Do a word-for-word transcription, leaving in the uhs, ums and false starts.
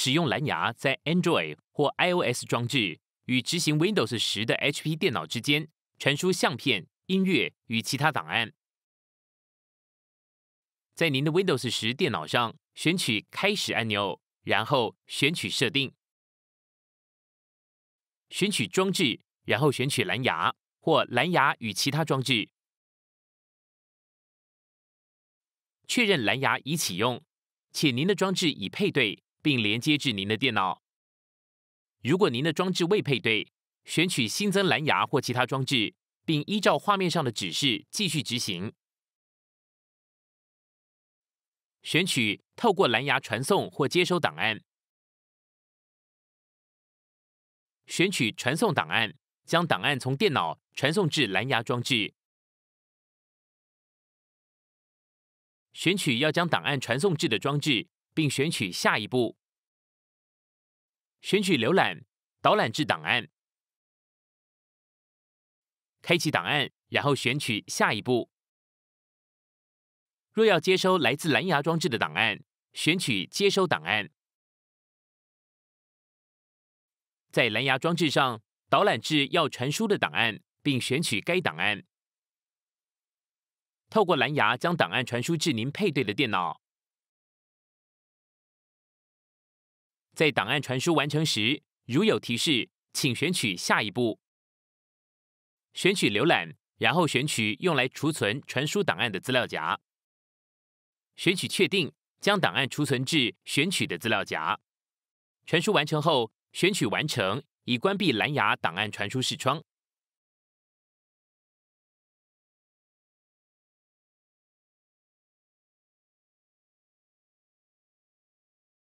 使用蓝牙在 Android 或 iOS 装置与执行 Windows 十的 H P 电脑之间传输相片、音乐与其他档案。在您的 Windows 十电脑上选取开始按钮，然后选取设定，选取装置，然后选取蓝牙或蓝牙与其他装置，确认蓝牙已启用，且您的装置已配对并连接至您的电脑。如果您的装置未配对，选取新增蓝牙或其他装置，并依照画面上的指示继续执行。 选取透过蓝牙传送或接收档案，选取传送档案，将档案从电脑传送至蓝牙装置。选取要将档案传送至的装置，并选取下一步。选取浏览，导览至档案，开启档案，然后选取下一步。 若要接收来自蓝牙装置的档案，选取接收档案，在蓝牙装置上导览至要传输的档案，并选取该档案。透过蓝牙将档案传输至您配对的电脑。在档案传输完成时，如有提示，请选取下一步，选取浏览，然后选取用来储存传输档案的资料夹。 选取确定，将档案储存至选取的资料夹。传输完成后，选取完成，以关闭蓝牙档案传输视窗。